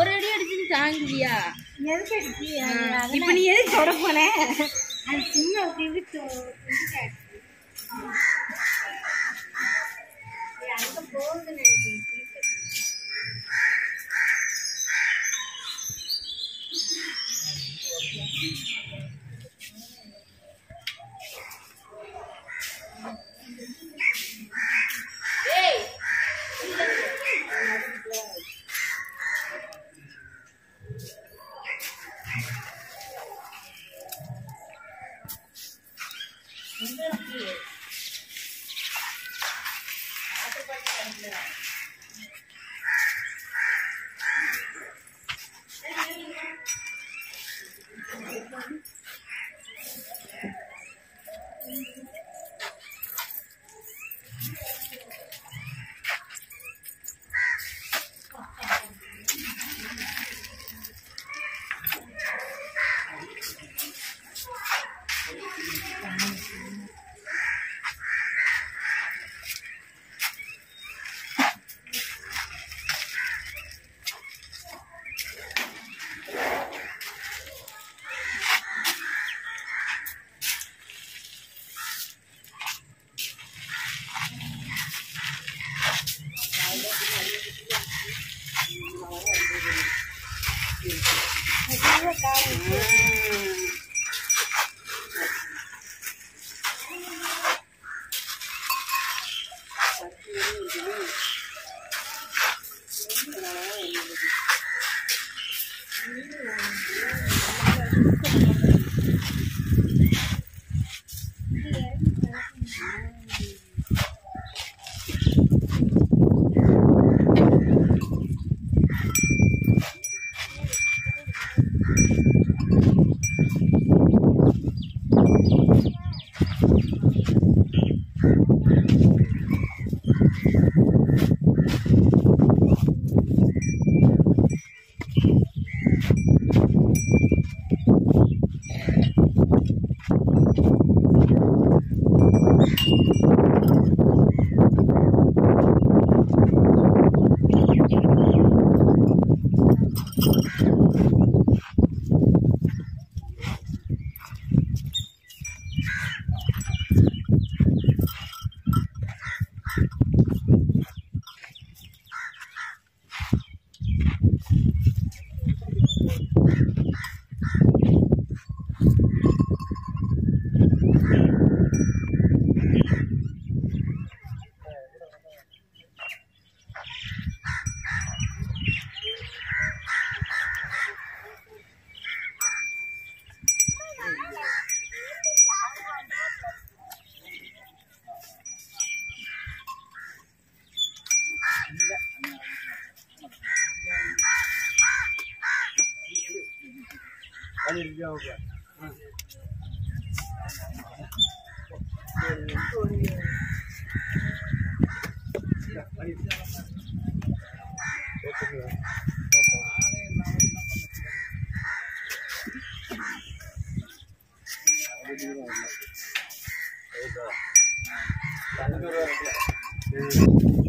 ஒரு அடி அடிச்சு தாங்கியா எதுக்கு அடிச்சியா இப்ப நீ எதுக்கு தொட போன அது சின்ன விட்டு அங்க போகுதுன்னு Thank you.